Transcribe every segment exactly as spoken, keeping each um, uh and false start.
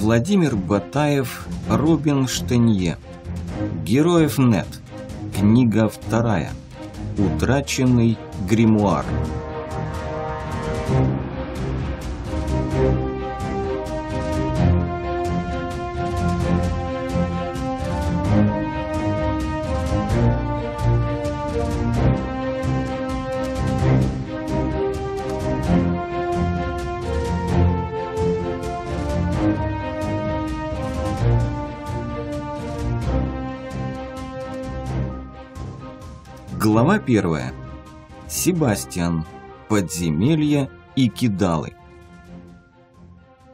Владимир Батаев, Робин Штенье. Героев точка нет. Книга вторая. Утраченный гримуар. Глава первая. Себастьян. Подземелья и кидалы.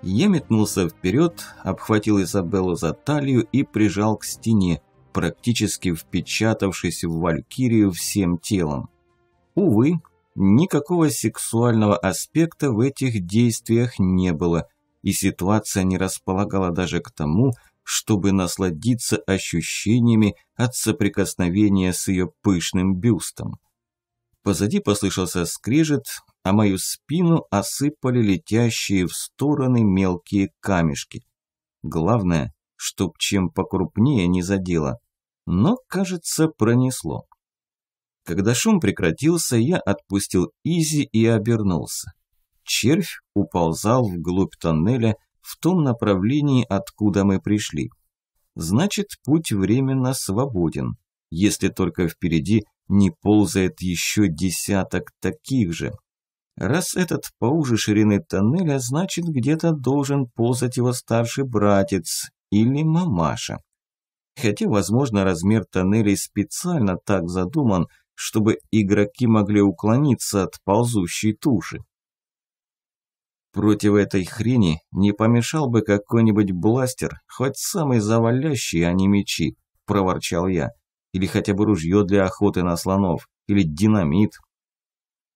Я метнулся вперед, обхватил Изабеллу за талию и прижал к стене, практически впечатавшись в валькирию всем телом. Увы, никакого сексуального аспекта в этих действиях не было, и ситуация не располагала даже к тому, чтобы насладиться ощущениями от соприкосновения с ее пышным бюстом. Позади послышался скрежет, а мою спину осыпали летящие в стороны мелкие камешки. Главное, чтоб чем покрупнее не задело, но, кажется, пронесло. Когда шум прекратился, я отпустил Изи и обернулся. Червь уползал вглубь тоннеля, в том направлении, откуда мы пришли. Значит, путь временно свободен, если только впереди не ползает еще десяток таких же. Раз этот поуже ширины тоннеля, значит, где-то должен ползать его старший братец или мамаша. Хотя, возможно, размер тоннелей специально так задуман, чтобы игроки могли уклониться от ползущей туши. Против этой хрени не помешал бы какой-нибудь бластер, хоть самый завалящий, а не мечи, проворчал я. Или хотя бы ружье для охоты на слонов, или динамит,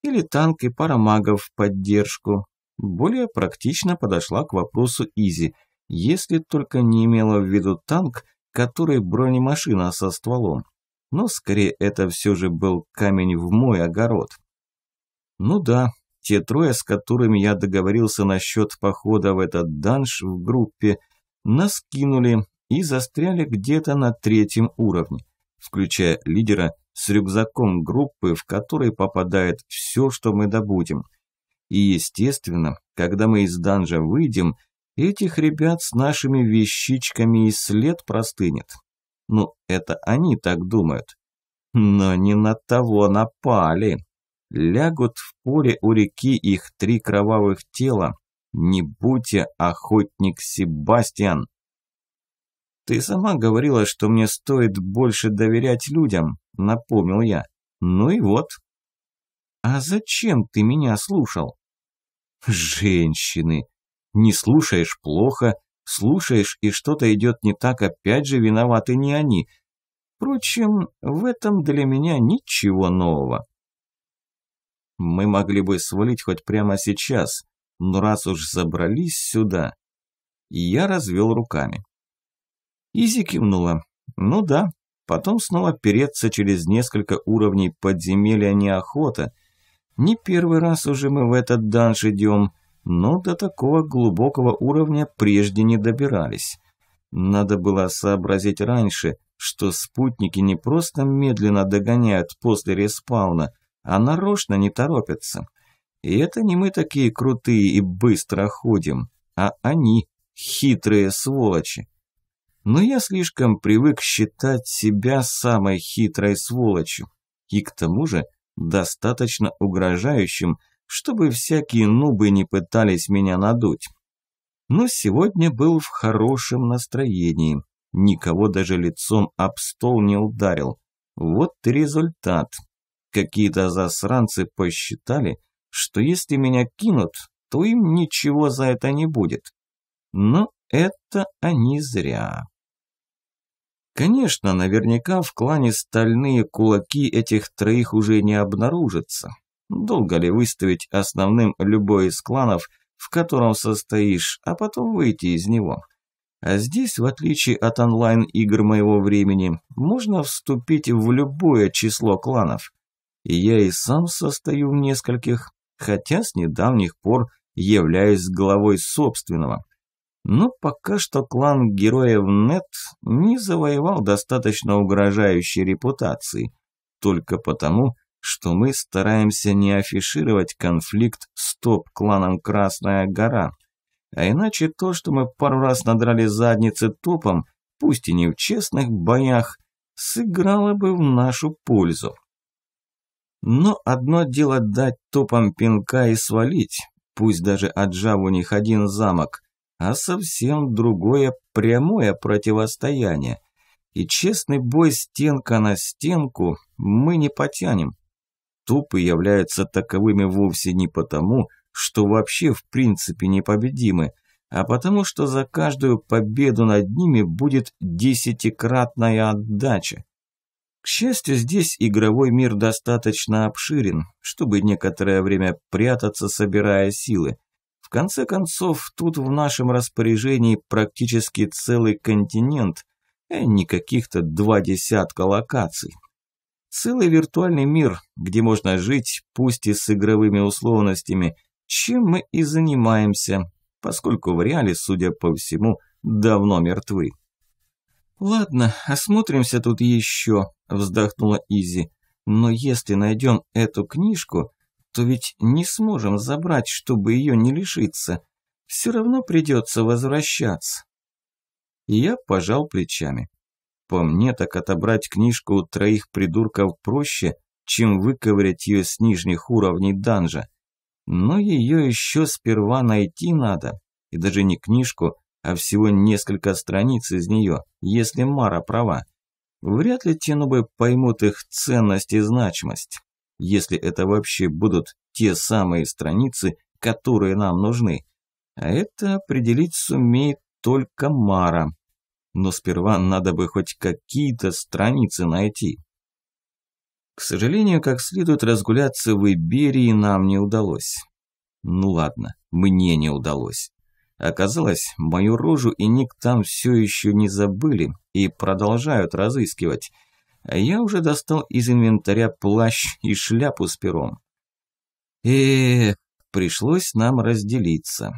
или танк и пара магов в поддержку. Более практично подошла к вопросу Изи, если только не имела в виду танк, который бронемашина со стволом. Но скорее это все же был камень в мой огород. Ну да. Те трое, с которыми я договорился насчет похода в этот данж в группе, нас кинули и застряли где-то на третьем уровне, включая лидера с рюкзаком группы, в который попадает все, что мы добудем. И естественно, когда мы из данжа выйдем, этих ребят с нашими вещичками и след простынет. Ну, это они так думают. Но не на того напали. Лягут в поле у реки их три кровавых тела. Не будь я охотник, Себастьян. Ты сама говорила, что мне стоит больше доверять людям, напомнил я. Ну и вот. А зачем ты меня слушал? Женщины. Не слушаешь плохо, слушаешь и что-то идет не так, опять же виноваты не они. Впрочем, в этом для меня ничего нового. Мы могли бы свалить хоть прямо сейчас, но раз уж забрались сюда. Я развел руками. Изи кивнула. Ну да, потом снова переться через несколько уровней подземелья неохота. Не первый раз уже мы в этот данж идем, но до такого глубокого уровня прежде не добирались. Надо было сообразить раньше, что спутники не просто медленно догоняют после респауна, а нарочно не торопятся. И это не мы такие крутые и быстро ходим, а они хитрые сволочи. Но я слишком привык считать себя самой хитрой сволочью. И к тому же достаточно угрожающим, чтобы всякие нубы не пытались меня надуть. Но сегодня был в хорошем настроении. Никого даже лицом об стол не ударил. Вот и результат. Какие-то засранцы посчитали, что если меня кинут, то им ничего за это не будет. Но это они зря. Конечно, наверняка в клане стальные кулаки этих троих уже не обнаружатся. Долго ли выставить основным любой из кланов, в котором состоишь, а потом выйти из него? А здесь, в отличие от онлайн-игр моего времени, можно вступить в любое число кланов. И я и сам состою в нескольких, хотя с недавних пор являюсь главой собственного. Но пока что клан Героев точка нет не завоевал достаточно угрожающей репутации, только потому, что мы стараемся не афишировать конфликт с топ-кланом Красная Гора. А иначе то, что мы пару раз надрали задницы топом, пусть и не в честных боях, сыграло бы в нашу пользу. Но одно дело дать топам пинка и свалить, пусть даже отжав у них один замок, а совсем другое прямое противостояние. И честный бой стенка на стенку мы не потянем. Топы являются таковыми вовсе не потому, что вообще в принципе непобедимы, а потому что за каждую победу над ними будет десятикратная отдача. К счастью, здесь игровой мир достаточно обширен, чтобы некоторое время прятаться, собирая силы. В конце концов, тут в нашем распоряжении практически целый континент, а не каких-то два десятка локаций. Целый виртуальный мир, где можно жить, пусть и с игровыми условностями, чем мы и занимаемся, поскольку в реале, судя по всему, давно мертвы. «Ладно, осмотримся тут еще», – вздохнула Изи. «Но если найдем эту книжку, то ведь не сможем забрать, чтобы ее не лишиться. Все равно придется возвращаться». Я пожал плечами. По мне, так отобрать книжку у троих придурков проще, чем выковырять ее с нижних уровней данжа. Но ее еще сперва найти надо. И даже не книжку, а всего несколько страниц из нее, если Мара права. Вряд ли те нубы поймут их ценность и значимость, если это вообще будут те самые страницы, которые нам нужны. А это определить сумеет только Мара. Но сперва надо бы хоть какие-то страницы найти. К сожалению, как следует разгуляться в Иберии нам не удалось. Ну ладно, мне не удалось. Оказалось, мою рожу и ник там все еще не забыли и продолжают разыскивать. А я уже достал из инвентаря плащ и шляпу с пером. Эх, пришлось нам разделиться.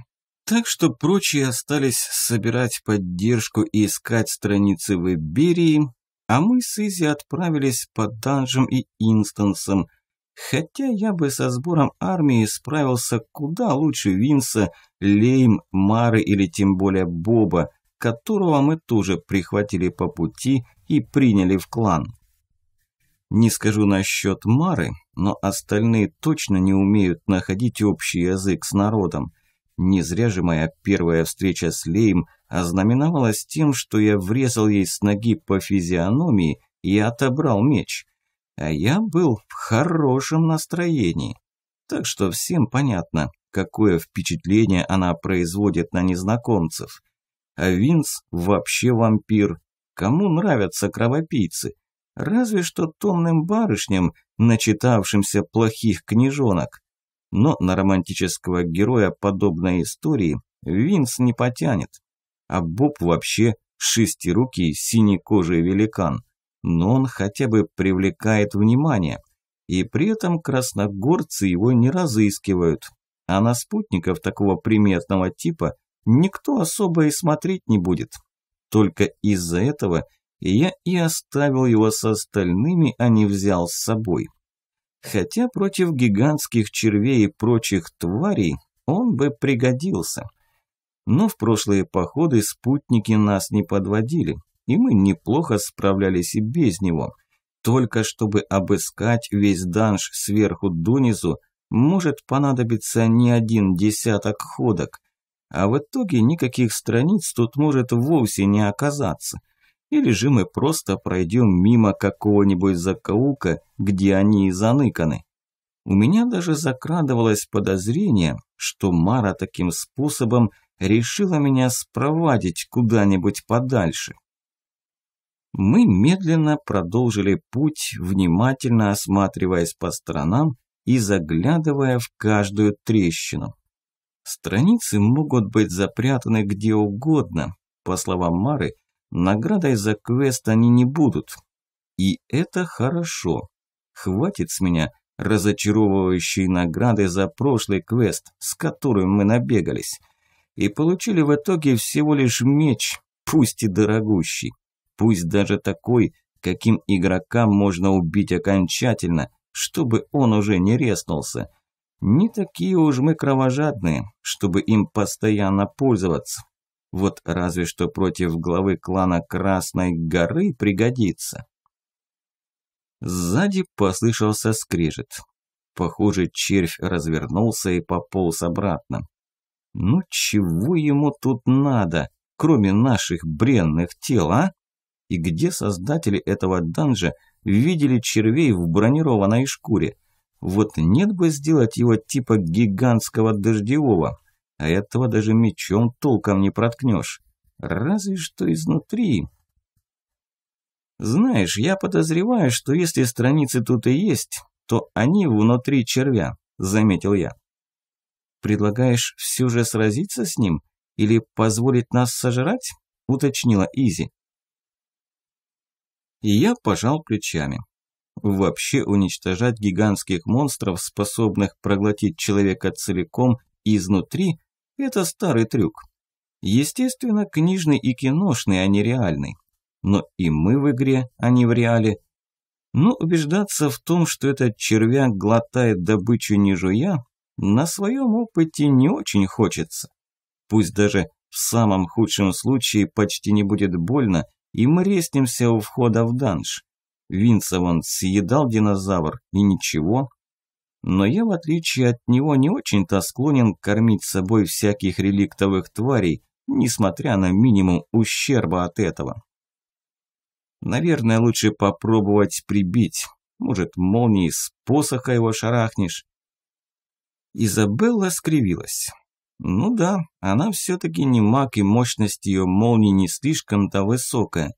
Так что прочие остались собирать поддержку и искать страницы в Иберии, а мы с Изи отправились по данжам и инстансам, хотя я бы со сбором армии справился куда лучше Винса, Лейм, Мары или тем более Боба, которого мы тоже прихватили по пути и приняли в клан. Не скажу насчет Мары, но остальные точно не умеют находить общий язык с народом. Не зря же моя первая встреча с Лейм ознаменовалась тем, что я врезал ей с ноги по физиономии и отобрал меч. А я был в хорошем настроении. Так что всем понятно, какое впечатление она производит на незнакомцев. А Винс вообще вампир. Кому нравятся кровопийцы? Разве что томным барышням, начитавшимся плохих книжонок. Но на романтического героя подобной истории Винс не потянет. А Боб вообще шестирукий синекожий великан. Но он хотя бы привлекает внимание. И при этом красногорцы его не разыскивают. А на спутников такого приметного типа никто особо и смотреть не будет. Только из-за этого я и оставил его с остальными, а не взял с собой. Хотя против гигантских червей и прочих тварей он бы пригодился. Но в прошлые походы спутники нас не подводили, и мы неплохо справлялись и без него. Только чтобы обыскать весь данж сверху донизу, может понадобиться не один десяток ходок. А в итоге никаких страниц тут может вовсе не оказаться. Или же мы просто пройдем мимо какого-нибудь закоулка, где они и заныканы. У меня даже закрадывалось подозрение, что Мара таким способом решила меня спровадить куда-нибудь подальше. Мы медленно продолжили путь, внимательно осматриваясь по сторонам и заглядывая в каждую трещину. Страницы могут быть запрятаны где угодно. По словам Мары, наградой за квест они не будут. И это хорошо. Хватит с меня разочаровывающей награды за прошлый квест, с которым мы набегались. и получили в итоге всего лишь меч, пусть и дорогущий, пусть даже такой, каким игрока можно убить окончательно, чтобы он уже не резнулся. Не такие уж мы кровожадные, чтобы им постоянно пользоваться. Вот разве что против главы клана Красной Горы пригодится. Сзади послышался скрежет. Похоже, червь развернулся и пополз обратно. Ну чего ему тут надо, кроме наших бренных тел, а? И где создатели этого данжа видели червей в бронированной шкуре? Вот нет бы сделать его типа гигантского дождевого, а этого даже мечом толком не проткнешь. Разве что изнутри. Знаешь, я подозреваю, что если страницы тут и есть, то они внутри червя, заметил я. Предлагаешь все же сразиться с ним или позволить нас сожрать? Уточнила Изи. И я пожал плечами. Вообще уничтожать гигантских монстров, способных проглотить человека целиком изнутри, это старый трюк. Естественно, книжный и киношный, а не реальный. Но и мы в игре, а не в реале. Но убеждаться в том, что этот червяк глотает добычу не жуя, на своем опыте не очень хочется. Пусть даже в самом худшем случае почти не будет больно, и мы резнемся у входа в данж. Винцеван съедал динозавр, и ничего. Но я, в отличие от него, не очень-то склонен кормить собой всяких реликтовых тварей, несмотря на минимум ущерба от этого. Наверное, лучше попробовать прибить. Может, молнией с посоха его шарахнешь. Изабелла скривилась. Ну да, она все-таки не маг, и мощность ее молнии не слишком-то высокая.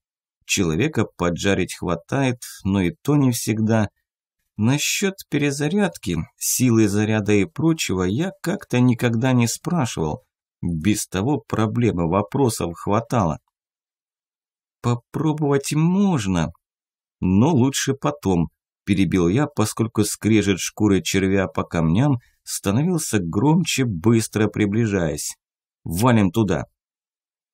Человека поджарить хватает, но и то не всегда. Насчет перезарядки, силы заряда и прочего я как-то никогда не спрашивал. Без того проблемы, вопросов хватало. Попробовать можно, но лучше потом, перебил я, поскольку скрежет шкуры червя по камням становился громче, быстро приближаясь. Валим туда.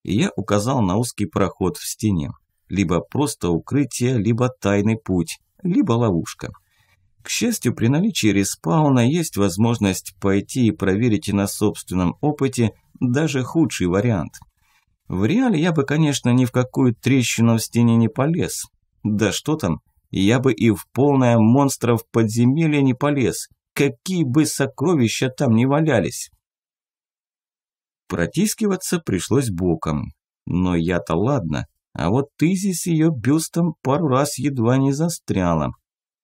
И я указал на узкий проход в стене. Либо просто укрытие, либо тайный путь, либо ловушка. К счастью, при наличии респауна есть возможность пойти и проверить и на собственном опыте даже худший вариант. В реале я бы, конечно, ни в какую трещину в стене не полез. Да что там, я бы и в полное монстров подземелье не полез, какие бы сокровища там ни валялись. Протискиваться пришлось боком. Но я-то ладно. А вот Изи с ее бюстом пару раз едва не застряла.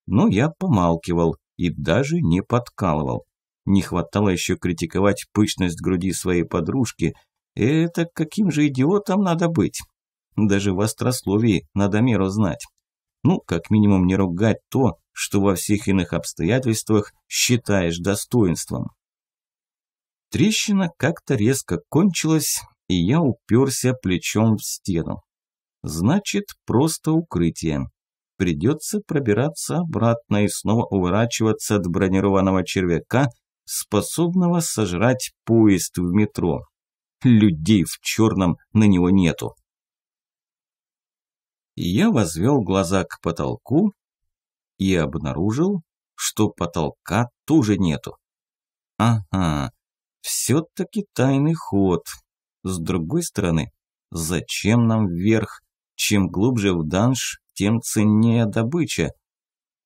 Но я помалкивал и даже не подкалывал. Не хватало еще критиковать пышность груди своей подружки. Это каким же идиотом надо быть? Даже в острословии надо меру знать. Ну, как минимум не ругать то, что во всех иных обстоятельствах считаешь достоинством. Трещина как-то резко кончилась, и я уперся плечом в стену. Значит, просто укрытие. Придется пробираться обратно и снова уворачиваться от бронированного червяка, способного сожрать поезд в метро. Людей в черном на него нету. Я возвел глаза к потолку и обнаружил, что потолка тоже нету. Ага, все-таки тайный ход. С другой стороны, зачем нам вверх? Чем глубже в данж, тем ценнее добыча.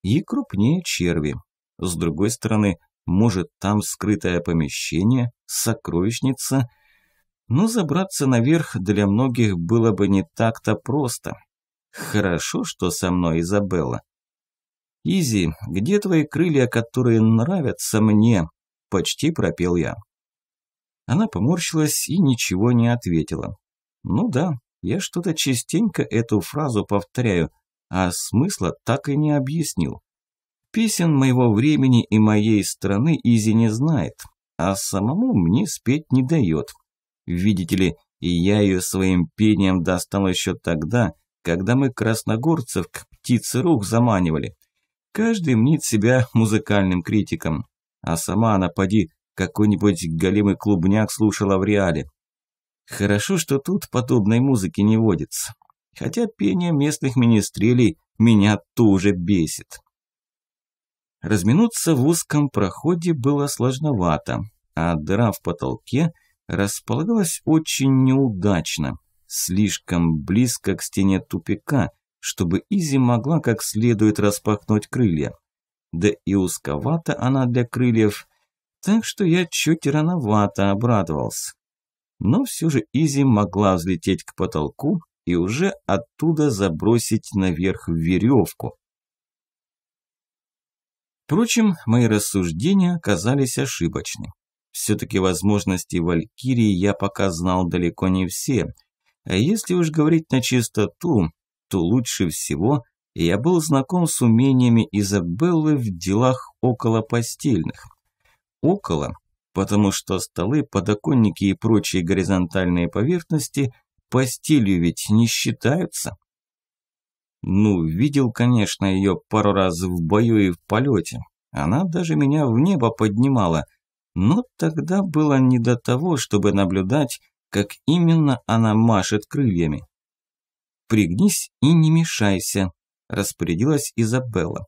И крупнее черви. С другой стороны, может, там скрытое помещение, сокровищница. Но забраться наверх для многих было бы не так-то просто. Хорошо, что со мной Изабелла. «Изи, где твои крылья, которые нравятся мне?» – почти пропел я. Она поморщилась и ничего не ответила. «Ну да». Я что-то частенько эту фразу повторяю, а смысла так и не объяснил. Песен моего времени и моей страны Изи не знает, а самому мне спеть не дает. Видите ли, и я ее своим пением достал еще тогда, когда мы красногорцев к птице рух заманивали. Каждый мнит себя музыкальным критиком, а сама она, поди, какой-нибудь голимый клубняк слушала в реале. Хорошо, что тут подобной музыки не водится. Хотя пение местных министрелей меня тоже бесит. Разминуться в узком проходе было сложновато, а дыра в потолке располагалась очень неудачно, слишком близко к стене тупика, чтобы Изи могла как следует распахнуть крылья. Да и узковата она для крыльев, так что я чуть рановато обрадовался. Но все же Изи могла взлететь к потолку и уже оттуда забросить наверх веревку. Впрочем, мои рассуждения оказались ошибочны. Все-таки возможности Валькирии я пока знал далеко не все, а если уж говорить на чистоту, то лучше всего я был знаком с умениями Изабеллы в делах околопостельных. Около, потому что столы, подоконники и прочие горизонтальные поверхности постелью ведь не считаются. Ну, видел, конечно, ее пару раз в бою и в полете. Она даже меня в небо поднимала, но тогда было не до того, чтобы наблюдать, как именно она машет крыльями. «Пригнись и не мешайся», – распорядилась Изабелла.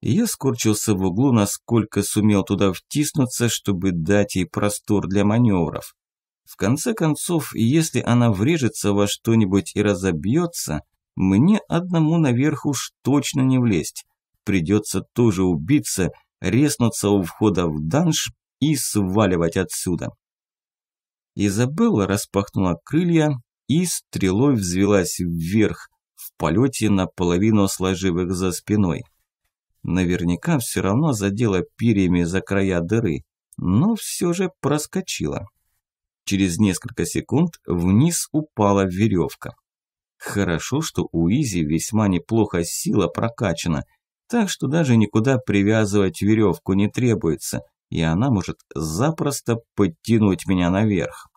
Я скорчился в углу, насколько сумел туда втиснуться, чтобы дать ей простор для маневров. В конце концов, если она врежется во что-нибудь и разобьется, мне одному наверх уж точно не влезть. Придется тоже убиться, резнуться у входа в данж и сваливать отсюда. Изабелла распахнула крылья и стрелой взвелась вверх, в полете наполовину сложив их за спиной. Наверняка все равно задела перьями за края дыры, но все же проскочила. Через несколько секунд вниз упала веревка. Хорошо, что у Изи весьма неплохо сила прокачана, так что даже никуда привязывать веревку не требуется, и она может запросто подтянуть меня наверх.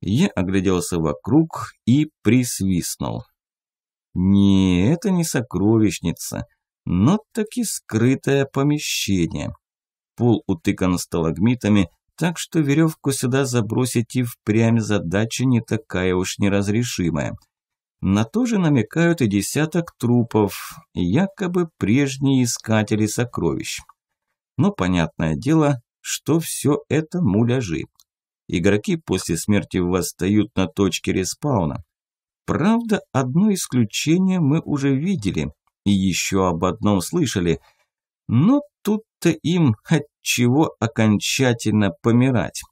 Я огляделся вокруг и присвистнул. Не, это не сокровищница, но таки скрытое помещение. Пол утыкан сталагмитами, так что веревку сюда забросить и впрямь задача не такая уж неразрешимая. На то же намекают и десяток трупов, якобы прежние искатели сокровищ. Но понятное дело, что все это муляжи. Игроки после смерти восстают на точке респауна. Правда, одно исключение мы уже видели и еще об одном слышали, но тут-то им отчего окончательно помирать.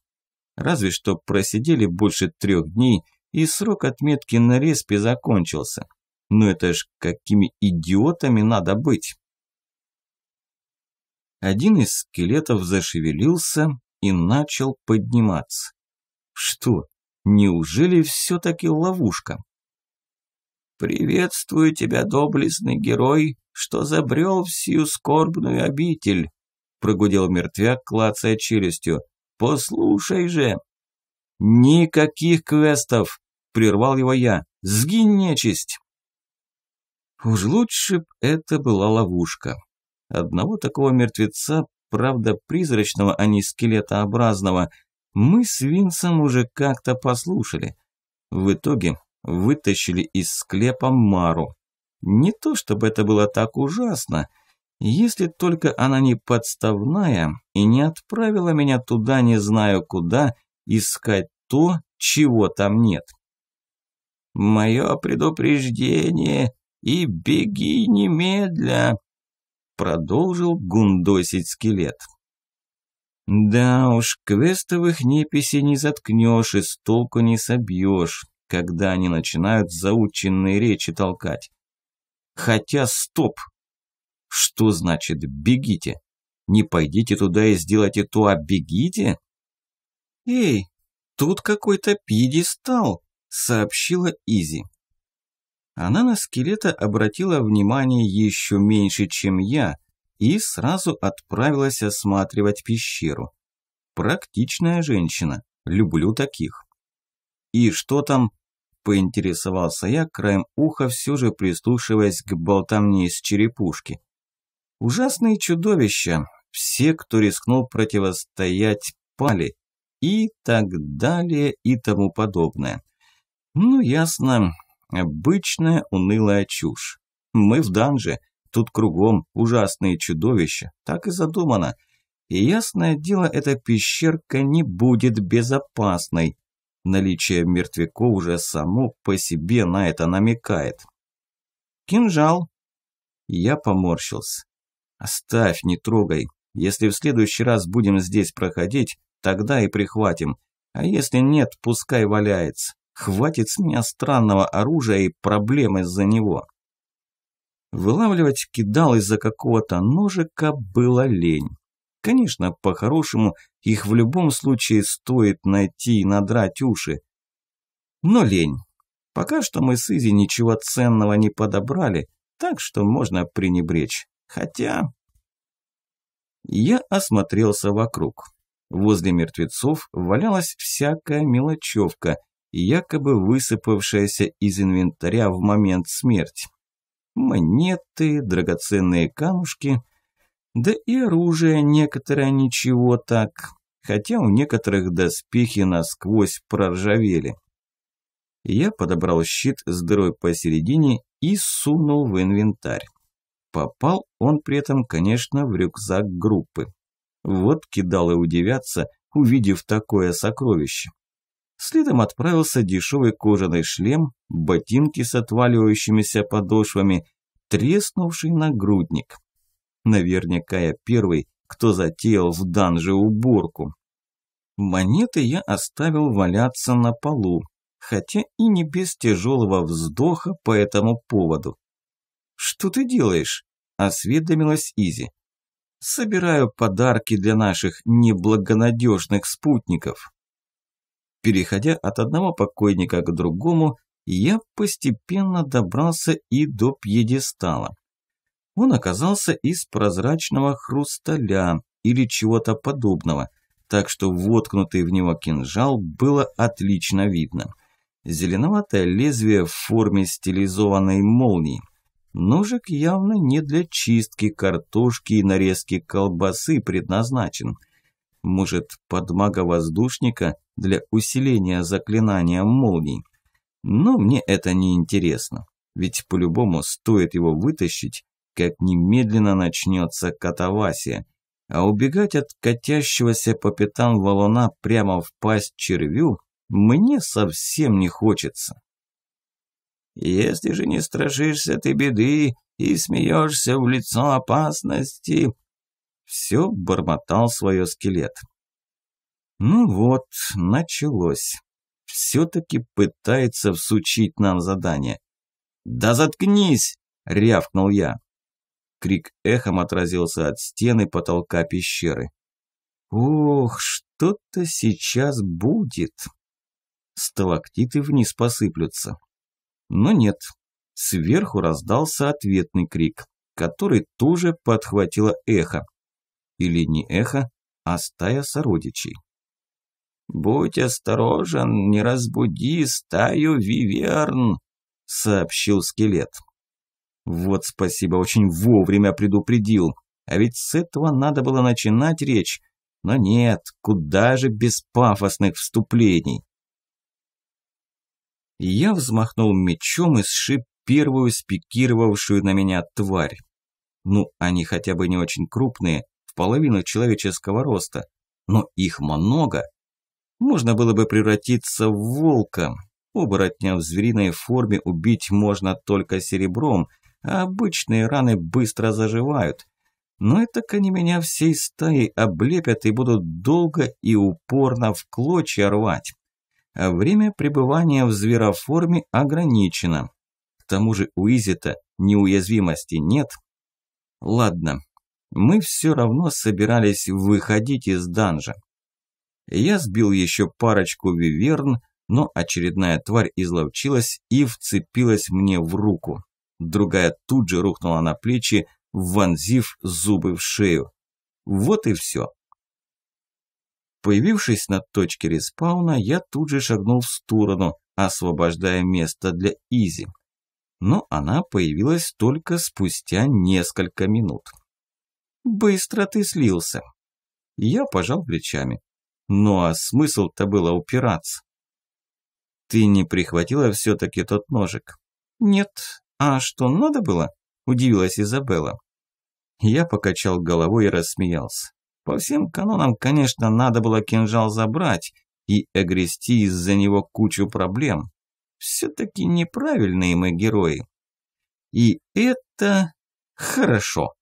Разве что просидели больше трех дней, и срок отметки на респе закончился. Но это ж какими идиотами надо быть. Один из скелетов зашевелился и начал подниматься. Что, неужели все-таки ловушка? «Приветствую тебя, доблестный герой, что забрел в сию скорбную обитель», – прогудел мертвяк, клацая челюстью. «Послушай же!» «Никаких квестов!» – прервал его я. «Сгинь, нечисть!» Уж лучше б это была ловушка. Одного такого мертвеца, правда призрачного, а не скелетообразного, мы с Винсом уже как-то послушали. В итоге вытащили из склепа Мару. Не то чтобы это было так ужасно, если только она не подставная и не отправила меня туда не знаю куда искать то, чего там нет. «Мое предупреждение и беги немедля», – продолжил гундосить скелет. Да уж, квестовых неписей не заткнешь и с толку не собьешь, когда они начинают заученные речи толкать. Хотя стоп! Что значит «бегите»? Не пойдите туда и сделайте то, а бегите? «Эй, тут какой-то пьедестал», – сообщила Изи. Она на скелета обратила внимание еще меньше, чем я, и сразу отправилась осматривать пещеру. Практичная женщина, люблю таких. «И что там?» – поинтересовался я, краем уха все же прислушиваясь к болтовне из черепушки. «Ужасные чудовища. Все, кто рискнул противостоять, пали. и так далее и тому подобное. Ну, ясно. Обычная унылая чушь. Мы в данже. Тут кругом ужасные чудовища. Так и задумано. И ясное дело, эта пещерка не будет безопасной. Наличие мертвяков уже само по себе на это намекает. «Кинжал!» Я поморщился. «Оставь, не трогай. Если в следующий раз будем здесь проходить, тогда и прихватим. А если нет, пускай валяется. Хватит с меня странного оружия и проблем из-за него». Вылавливать кидал из-за какого-то ножика было лень. Конечно, по-хорошему, их в любом случае стоит найти и надрать уши. Но лень. Пока что мы с Изи ничего ценного не подобрали, так что можно пренебречь. Хотя... Я осмотрелся вокруг. Возле мертвецов валялась всякая мелочевка, якобы высыпавшаяся из инвентаря в момент смерти. Монеты, драгоценные камушки, да и оружие некоторое ничего так, хотя у некоторых доспехи насквозь проржавели. Я подобрал щит с дырой посередине и сунул в инвентарь. Попал он при этом, конечно, в рюкзак группы. Вот кидал и удивятся, увидев такое сокровище. Следом отправился дешевый кожаный шлем, ботинки с отваливающимися подошвами, треснувший нагрудник. Наверняка я первый, кто затеял в данже уборку. Монеты я оставил валяться на полу, хотя и не без тяжелого вздоха по этому поводу. «Что ты делаешь?» – осведомилась Изи. «Собираю подарки для наших неблагонадежных спутников». Переходя от одного покойника к другому, я постепенно добрался и до пьедестала. Он оказался из прозрачного хрусталя или чего-то подобного, так что воткнутый в него кинжал было отлично видно. Зеленоватое лезвие в форме стилизованной молнии. Ножик явно не для чистки картошки и нарезки колбасы предназначен. Может, под мага-воздушника для усиления заклинания молний. Но мне это не интересно, ведь по-любому стоит его вытащить, как немедленно начнется катавасия. А убегать от катящегося по пятам валуна прямо в пасть червю мне совсем не хочется. «Если же не страшишься ты беды и смеешься в лицо опасности...» Все бормотал свое скелет. Ну вот, началось. Все-таки пытается всучить нам задание. «Да заткнись!» – рявкнул я. Крик эхом отразился от стены потолка пещеры. «Ох, что-то сейчас будет!» Сталактиты вниз посыплются. Но нет, сверху раздался ответный крик, который тоже подхватило эхо. Или не эхо, а стая сородичей. «Будь осторожен, не разбуди стаю виверн», – сообщил скелет. «Вот спасибо, очень вовремя предупредил. А ведь с этого надо было начинать речь. Но нет, куда же без пафосных вступлений». Я взмахнул мечом и сшиб первую спикировавшую на меня тварь. Ну, они хотя бы не очень крупные, в половину человеческого роста, но их много. Можно было бы превратиться в волка. Оборотня в звериной форме убить можно только серебром, а обычные раны быстро заживают. Но и так они меня всей стаей облепят и будут долго и упорно в клочья рвать. А время пребывания в звероформе ограничено. К тому же у Изи-то неуязвимости нет. Ладно, мы все равно собирались выходить из данжа. Я сбил еще парочку виверн, но очередная тварь изловчилась и вцепилась мне в руку. Другая тут же рухнула на плечи, вонзив зубы в шею. Вот и все. Появившись на точке респауна, я тут же шагнул в сторону, освобождая место для Изи. Но она появилась только спустя несколько минут. «Быстро ты слился!» Я пожал плечами. Ну а смысл-то было упираться. «Ты не прихватила все-таки тот ножик?» «Нет. А что, надо было?» – удивилась Изабелла. Я покачал головой и рассмеялся. По всем канонам, конечно, надо было кинжал забрать и огрести из-за него кучу проблем. Все-таки неправильные мы герои. И это хорошо.